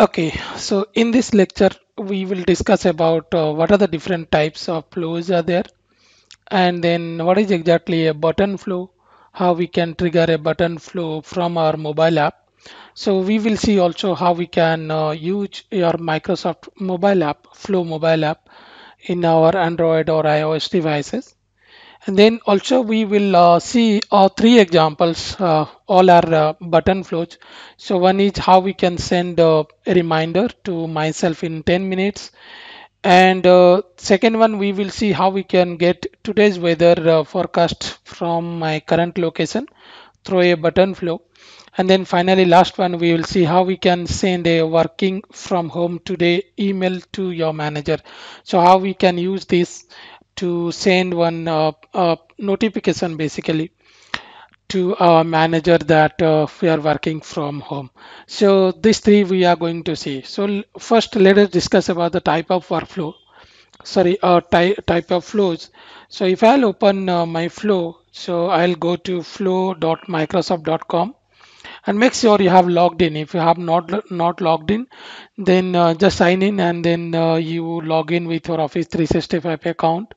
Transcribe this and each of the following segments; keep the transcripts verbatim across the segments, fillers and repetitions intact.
Okay, so in this lecture, we will discuss about uh, what are the different types of flows are there, and then what is exactly a button flow, how we can trigger a button flow from our mobile app. So we will see also how we can uh, use your Microsoft mobile app, Flow mobile app, in our Android or iOS devices. And then also we will uh, see uh, three examples, uh, all are uh, button flows. So one is how we can send uh, a reminder to myself in ten minutes. And uh, second one, we will see how we can get today's weather uh, forecast from my current location through a button flow. And then finally, last one, we will see how we can send a working from home today email to your manager. So how we can use this to send one uh, uh, notification basically to our manager that uh, we are working from home. So these three we are going to see. So first, let us discuss about the type of workflow, sorry, uh, ty type of flows. So if I'll open uh, my flow, so I'll go to flow dot microsoft dot com and make sure you have logged in. If you have not not logged in, then uh, just sign in and then uh, you log in with your Office three sixty-five account.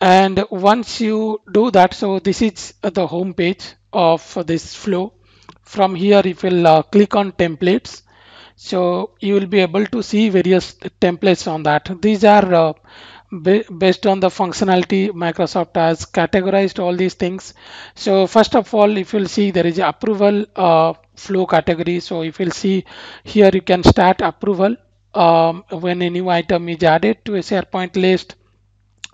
And once you do that, so this is the home page of this flow. From here, you will uh, click on templates. So you will be able to see various templates on that. These are uh, based on the functionality. Microsoft has categorized all these things. So first of all, if you'll see, there is approval uh, flow category. So if you'll see here, you can start approval um, when a new item is added to a SharePoint list.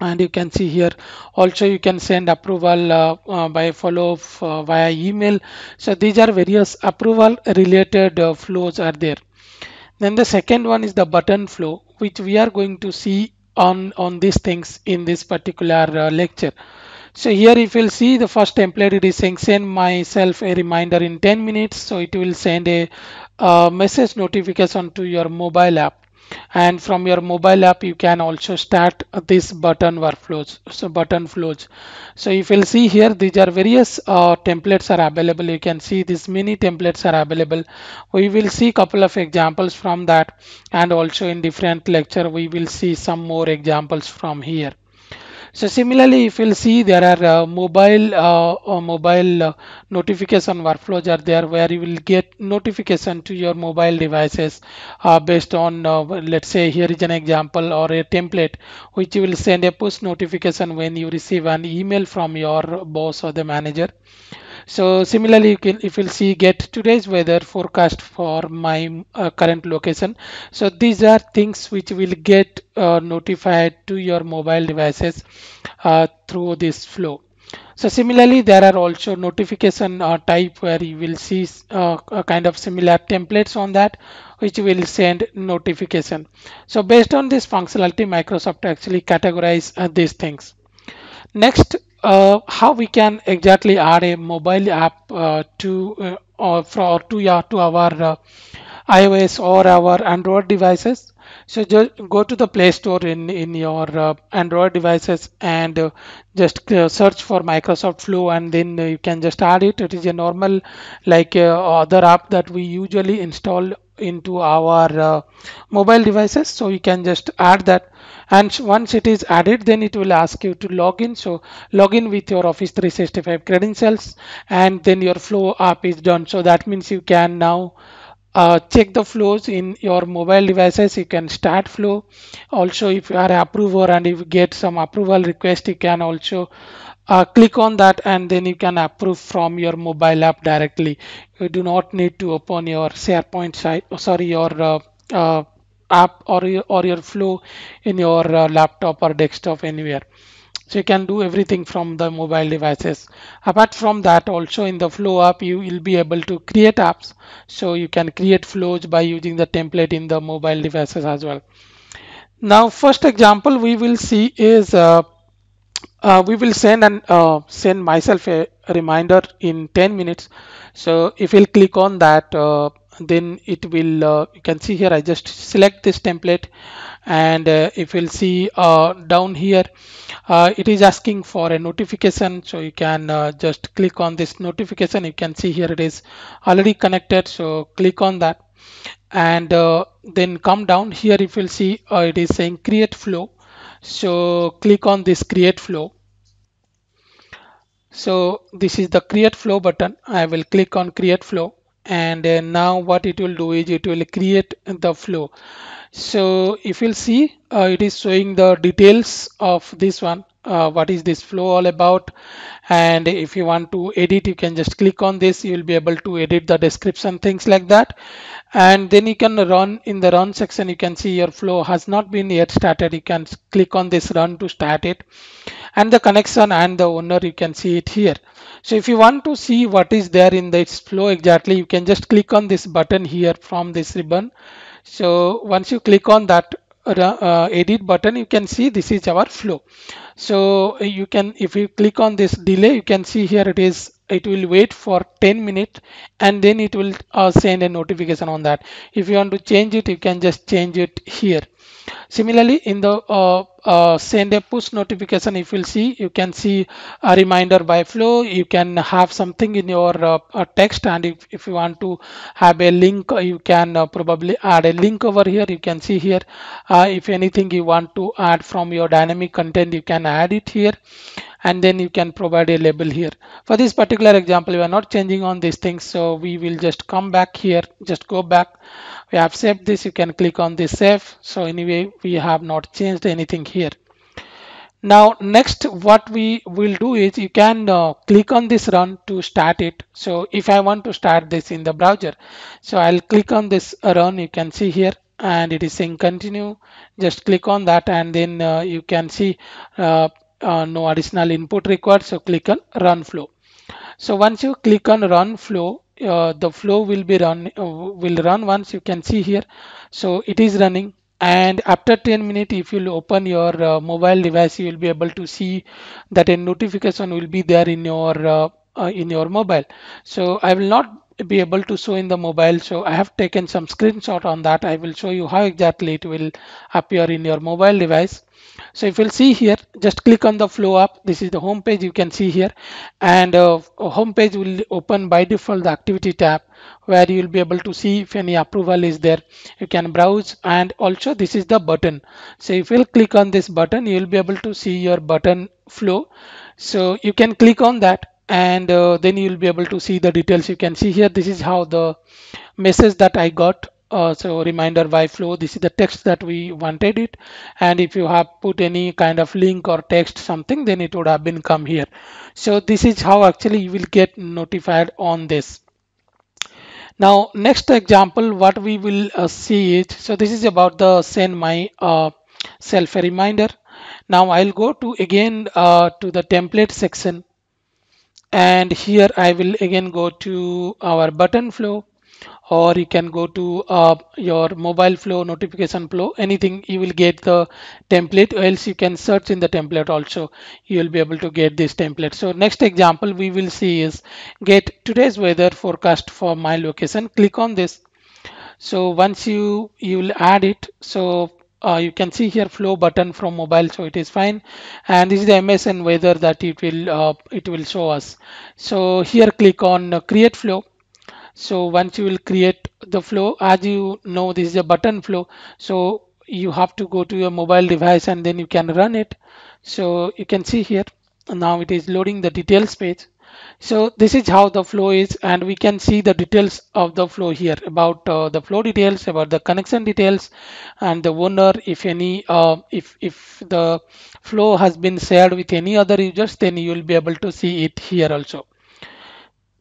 And you can see here also you can send approval uh, uh, by follow up uh, via email. So these are various approval related uh, flows are there. Then the second one is the button flow, which we are going to see on on these things in this particular uh, lecture. So here if you'll see the first template, it is saying send myself a reminder in ten minutes. So it will send a uh, message notification to your mobile app. And from your mobile app, you can also start this button workflows. So button flows. So if you'll see here, these are various uh, templates are available. You can see these mini templates are available. We will see a couple of examples from that. And also in different lecture, we will see some more examples from here. So similarly, if you'll see, there are uh, mobile uh, or mobile uh, notification workflows are there, where you will get notification to your mobile devices uh, based on, uh, let's say here is an example or a template, which you will send a push notification when you receive an email from your boss or the manager. So similarly, you can, if you'll see, get today's weather forecast for my uh, current location. So these are things which will get uh, notified to your mobile devices uh, through this flow. So similarly, there are also notification uh, type, where you will see uh, a kind of similar templates on that, which will send notification. So based on this functionality, Microsoft actually categorize uh, these things. Next, Uh, how we can exactly add a mobile app uh, to uh, or for to our, to our uh, iOS or our Android devices. So just go to the Play Store in in your uh, Android devices and uh, just uh, search for Microsoft Flow, and then you can just add it. It is a normal like uh, other app that we usually install into our uh, mobile devices. So you can just add that, and once it is added, then it will ask you to log in. So log in with your Office three sixty-five credentials, and then your flow app is done. So that means you can now Uh, check the flows in your mobile devices. You can start flow. Also, if you are an approver and if you get some approval request, you can also uh, click on that, and then you can approve from your mobile app directly. You do not need to open your SharePoint site, oh, sorry, your uh, uh, app or your, or your flow in your uh, laptop or desktop anywhere. So you can do everything from the mobile devices. Apart from that, also in the Flow app, you will be able to create apps. So you can create flows by using the template in the mobile devices as well. Now, first example we will see is uh, uh, we will send and uh, send myself a reminder in ten minutes. So if you'll click on that, uh, then it will uh, you can see here I just select this template, and uh, if you'll see uh, down here uh, it is asking for a notification. So you can uh, just click on this notification. You can see here it is already connected, so click on that. and uh, then come down here. If you'll see, uh, it is saying create flow. So click on this create flow. So this is the create flow button. I will click on create flow, and uh, now what it will do is it will create the flow. So if you'll see, uh, it is showing the details of this one. Uh, what is this flow all about? And if you want to edit, you can just click on this. You will be able to edit the description, things like that. And then you can run. In the run section, you can see your flow has not been yet started. You can click on this run to start it, and the connection and the owner, you can see it here. So if you want to see what is there in this flow exactly, you can just click on this button here from this ribbon. So once you click on that Uh, edit button, you can see this is our flow. So you can, if you click on this delay, you can see here it is, it will wait for ten minutes, and then it will uh, send a notification on that. If you want to change it, you can just change it here. Similarly, in the uh, uh, send a push notification, if you'll see, you can see a reminder by flow. You can have something in your uh, uh, text, and if, if you want to have a link, you can uh, probably add a link over here. You can see here, uh, if anything you want to add from your dynamic content, you can add it here, and then you can provide a label here. For this particular example, we are not changing on these things, so we will just come back here. Just go back. We have saved this. You can click on this save. So anyway, we have not changed anything here. Now next, what we will do is you can uh, click on this run to start it. So if I want to start this in the browser, so I'll click on this run. You can see here, and it is saying continue. Just click on that, and then uh, you can see uh, Uh, no additional input required. So click on run flow. So once you click on run flow, uh, the flow will be run uh, will run once. You can see here, so it is running, and after ten minutes, if you open your uh, mobile device, you will be able to see that a notification will be there in your uh, uh, in your mobile. So I will not be able to show in the mobile, so I have taken some screenshot on that. I will show you how exactly it will appear in your mobile device. So if you'll see here, just click on the flow app. This is the home page, you can see here, and uh, home page will open by default the activity tab, where you will be able to see if any approval is there. You can browse, and also this is the button. So if you'll click on this button, you will be able to see your button flow. So you can click on that, and uh, then you will be able to see the details. You can see here, this is how the message that I got. Uh, so reminder by flow, this is the text that we wanted it, and if you have put any kind of link or text something, then it would have been come here. So this is how actually you will get notified on this. Now next example, what we will uh, see is, so this is about the send my uh, self a reminder. Now I'll go to again uh, to the template section, and here I will again go to our button flow, or you can go to uh, your mobile flow, notification flow, anything. You will get the template, or else you can search in the template also. You will be able to get this template. So next example we will see is get today's weather forecast for my location. Click on this. So once you you will add it, so Uh, you can see here flow button from mobile, so it is fine, and this is the M S N weather that it will uh, it will show us. So here click on uh, create flow. So once you will create the flow, as you know, this is a button flow, so you have to go to your mobile device, and then you can run it. So you can see here, now it is loading the details page. So this is how the flow is, and we can see the details of the flow here, about uh, the flow details, about the connection details, and the owner. If any, uh, if if the flow has been shared with any other users, then you will be able to see it here also.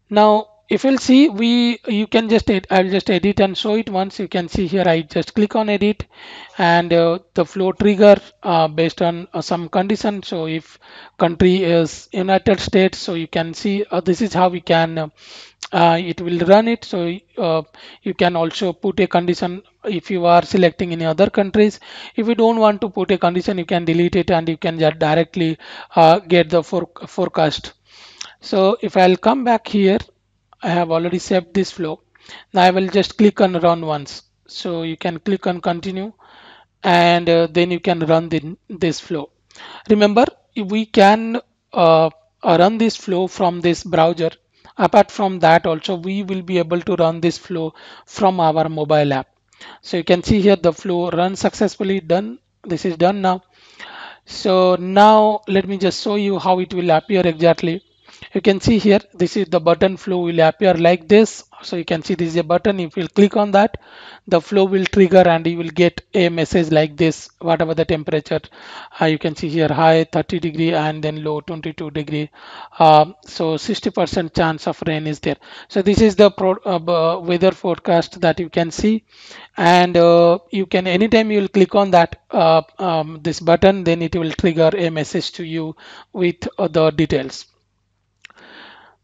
Now, if you'll see, we you can just I'll just edit and show it once. You can see here, I just click on edit, and uh, the flow trigger uh, based on uh, some condition. So if country is United States, so you can see uh, this is how we can uh, uh, it will run it. So uh, you can also put a condition if you are selecting any other countries. If you don't want to put a condition, you can delete it, and you can just directly uh, get the for forecast. So if I'll come back here, I have already saved this flow. Now I will just click on run once. So you can click on continue, and uh, then you can run the, this flow. Remember, we can uh, run this flow from this browser. Apart from that also, we will be able to run this flow from our mobile app. So you can see here the flow run successfully, done. This is done now. So now let me just show you how it will appear exactly. You can see here, this is the button flow will appear like this. So you can see this is a button. If you click on that, the flow will trigger and you will get a message like this, whatever the temperature. Uh, you can see here high thirty degree and then low twenty-two degree. Um, so sixty percent chance of rain is there. So this is the pro, uh, weather forecast that you can see. And uh, you can, anytime you will click on that, uh, um, this button, then it will trigger a message to you with uh, the details.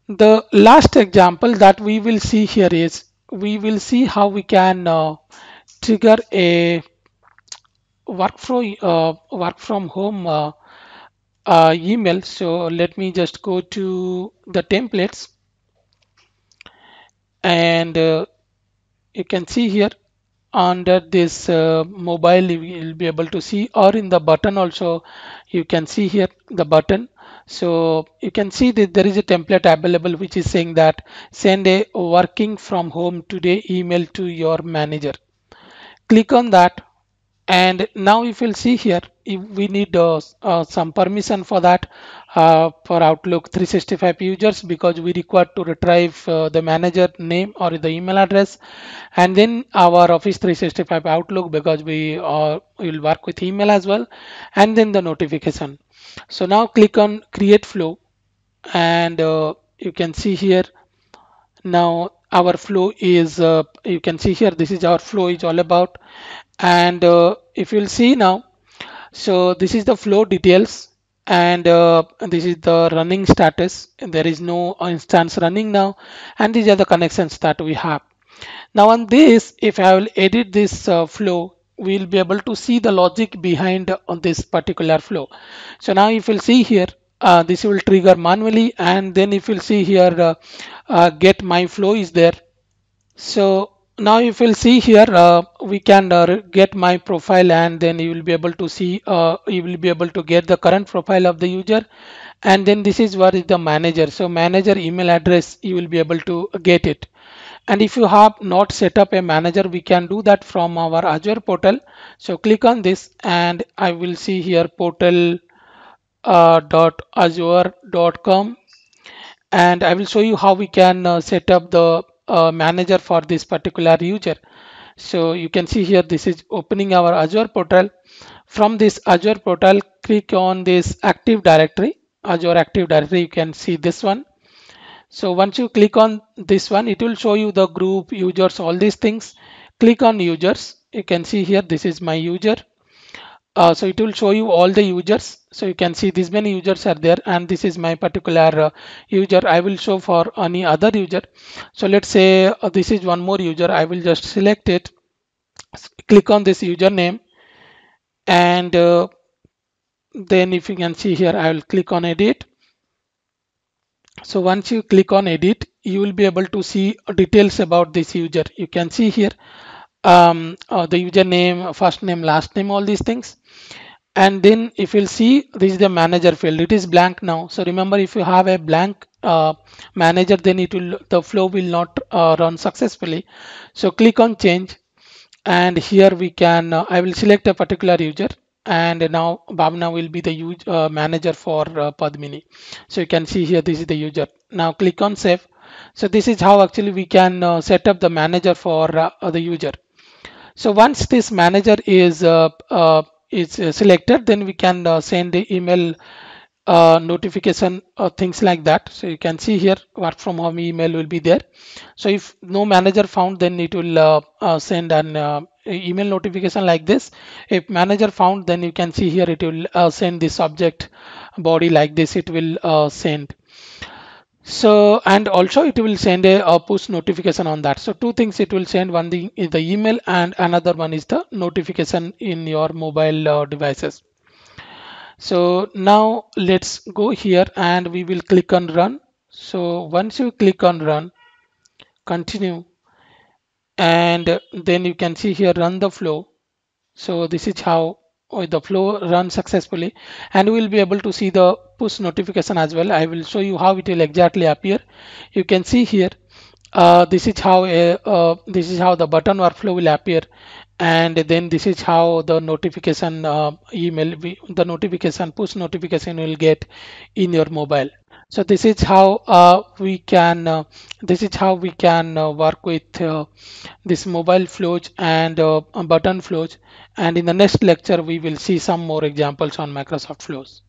The last example that we will see here is we will see how we can uh, trigger a work from uh, work from home uh, uh, email. So let me just go to the templates, and uh, you can see here under this uh, mobile you will be able to see, or in the button also you can see here the button. So you can see that there is a template available which is saying that send a working from home today email to your manager. Click on that, and now if you'll see here, if we need uh, uh, some permission for that uh, for Outlook three sixty-five users, because we require to retrieve uh, the manager name or the email address, and then our Office three sixty-five Outlook, because we uh, will work with email as well, and then the notification. So now click on create flow, and uh, you can see here now our flow is uh, you can see here this is our flow is all about. And uh, if you'll see now, so this is the flow details, and uh, this is the running status. There is no instance running now, and these are the connections that we have now. On this, if I will edit this uh, flow, we'll be able to see the logic behind on this particular flow. So now if you'll see here, uh, this will trigger manually, and then if you'll see here uh, uh, get my flow is there. So now if you'll see here, uh, we can uh, get my profile, and then you will be able to see uh, you will be able to get the current profile of the user, and then this is what is the manager. So manager email address, you will be able to get it. And if you have not set up a manager, we can do that from our Azure portal. So click on this, and I will see here portal dot azure dot com, and I will show you how we can uh, set up the uh, manager for this particular user. So you can see here, this is opening our Azure portal. From this Azure portal, click on this Active Directory, Azure Active Directory. You can see this one. So once you click on this one, it will show you the group, users, all these things. Click on users. You can see here, this is my user. Uh, so it will show you all the users. So you can see these many users are there, and this is my particular uh, user. I will show for any other user. So let's say uh, this is one more user. I will just select it. Click on this username, and uh, then if you can see here, I will click on edit. So once you click on edit, you will be able to see details about this user. You can see here um, uh, the username, first name, last name, all these things. And then if you'll see, this is the manager field. It is blank now. So remember, if you have a blank uh, manager, then it will the flow will not uh, run successfully. So click on change, and here we can uh, I will select a particular user. And now Bhavna will be the user, uh, manager for uh, Padmini. So you can see here, this is the user. Now click on save. So this is how actually we can uh, set up the manager for uh, the user. So once this manager is uh, uh, is uh, selected, then we can uh, send the email uh, notification or things like that. So you can see here, work from home email will be there. So if no manager found, then it will uh, uh, send an uh, email notification like this. If manager found, then you can see here it will uh, send the subject body like this. It will uh, send. So, and also it will send a, a push notification on that. So two things it will send. One thing is the email, and another one is the notification in your mobile uh, devices. So now let's go here, and we will click on run. So once you click on run, continue, and then you can see here run the flow. So this is how the flow runs successfully, and we will be able to see the push notification as well. I will show you how it will exactly appear. You can see here uh, this is how uh, uh, this is how the button workflow will appear, and then this is how the notification uh, email the notification push notification will get in your mobile. So this is how uh, we can uh, this is how we can uh, work with uh, this mobile flows and uh, button flows, and in the next lecture we will see some more examples on Microsoft Flows.